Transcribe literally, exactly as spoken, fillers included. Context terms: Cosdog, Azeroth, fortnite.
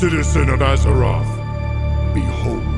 citizen of Azeroth, behold.